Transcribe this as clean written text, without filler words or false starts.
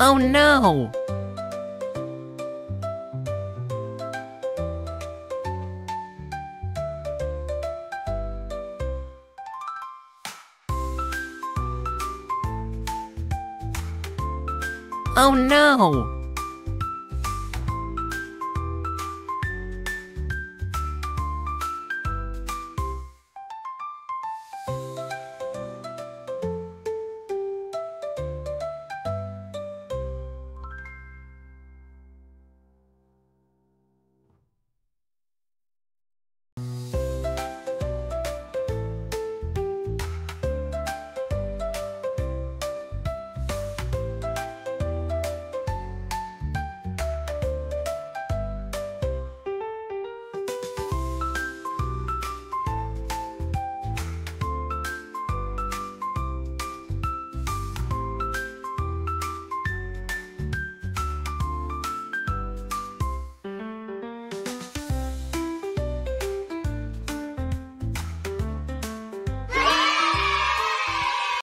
Oh no! Oh no!